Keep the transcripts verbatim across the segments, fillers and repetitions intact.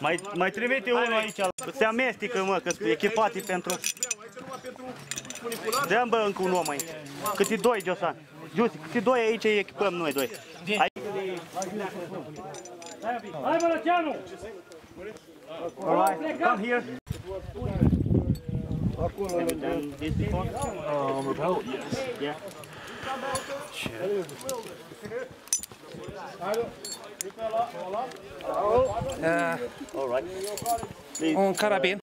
Mai, mai trimite unul aici, se amestecă, mă, că sunt echipate pentru... Dă-mi, bă, încă un om aici. Câte doi, Josan. Giusi, câte doi aici îi echipăm noi doi. Hai, bă, Răceanu! Come here. Have you done this before? Um, oh, yes. Yeah. Shit. Uh, all right. Please. Un carabin.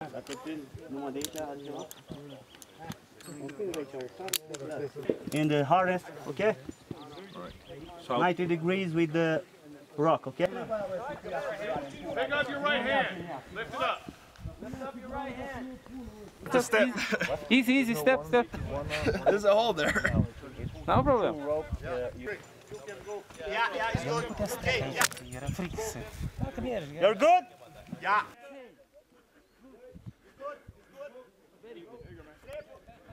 In the harness, okay? All right. So ninety degrees with the rock, okay? Take up your right hand. Lift it up. Lift up your right hand. It's a step. Easy, easy, step, step. There's a hole there. No problem. Yeah, yeah, it's good. Okay, yeah. You're good? Yeah.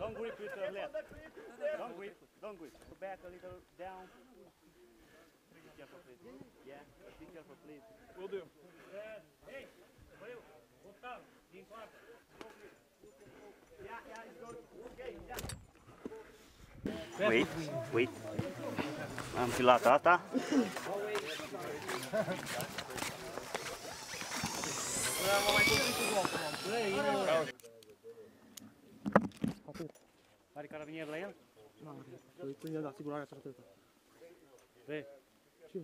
Don't grip with your left. Don't grip, don't grip. Go back a little down. Be careful, please. Yeah, be careful, please. Will do. Hey, look down. Yeah, yeah, it's good. Okay, yeah. Wait, wait. Am filat asta. Are carabinier la el? Nu, uite, da, asigurarea asta atâta. Vei.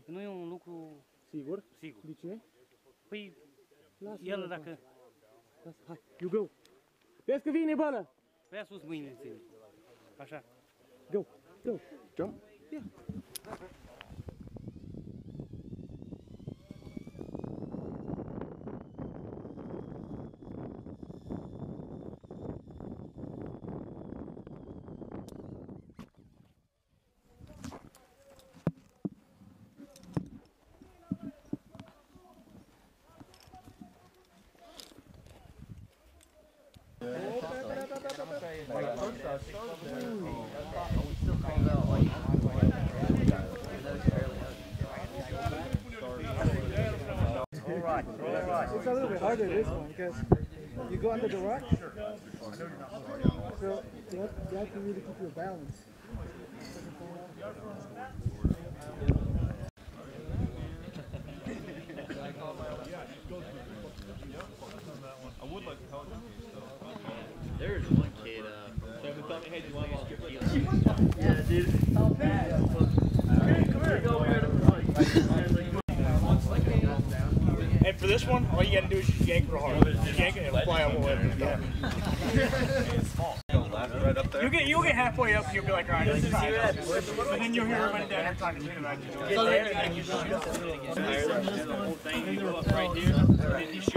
Nu e un lucru sigur? Sigur. De ce? Păi, el dacă... Hai, you go. Vezi că vine, bălă! Vei sus mâinile ține. Așa. Go, go, jump. Yeah. It's a little bit harder this one because you go under the rock, so you have, you have to really keep your balance. I would like to tell you, there's one kid. Yeah, dude. Hey, come here. Go over here. For this one, all you gotta do is just yank real hard. Just yank it and fly all the way up and down. You'll get, you'll get halfway up, you'll be like, alright, let's try it. And then you'll hear everybody down here talking shit about you. Get there and you shoot it again. The whole thing, you go up right there, and then you shoot.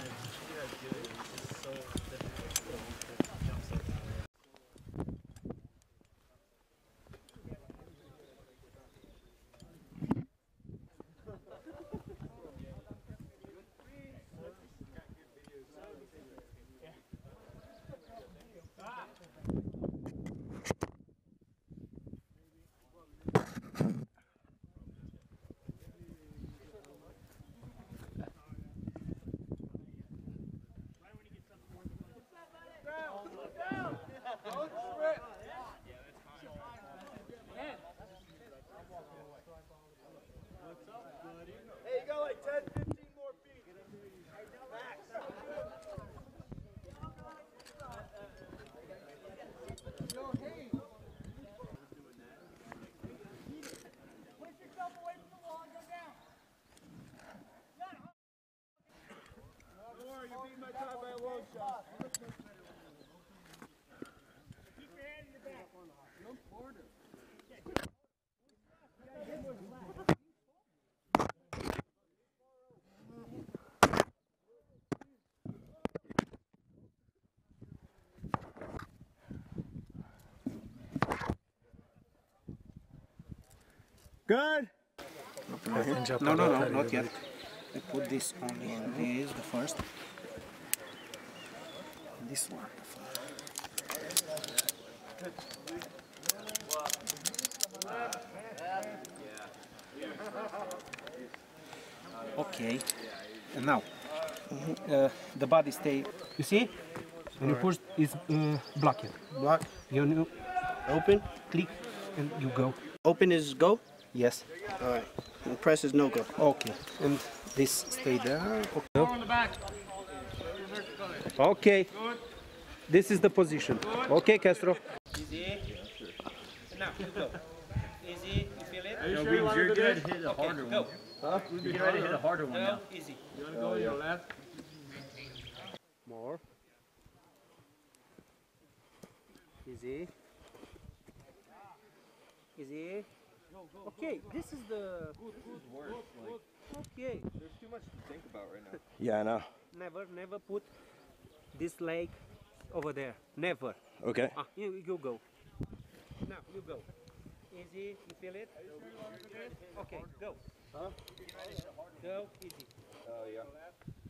Good. No, no, no, not yet. We put this only in this, the first. This one. Okay. And now, uh, the body stay. You see? When you push, it's uh, blocking. Block. You open, click, and you go. Open is go? Yes. All right. And press is no go. Okay. And this stay there. Okay. Okay. This is the position. Okay, Castro. Easy. Now, you go. Easy. You feel it? Are you no, sure you want to hit a okay, harder go. One. Huh? We'd be trying to hit a harder one now. No, easy. You want to go to your left? More. Easy. Easy. Okay, this is the good, good work. Like, okay. There's too much to think about right now. Yeah, I know. Never, never put this leg over there. Never. Okay. Ah, you, you go. Now, you go. Easy, you feel it? Okay, go. Huh? Go, easy. Oh, uh, yeah.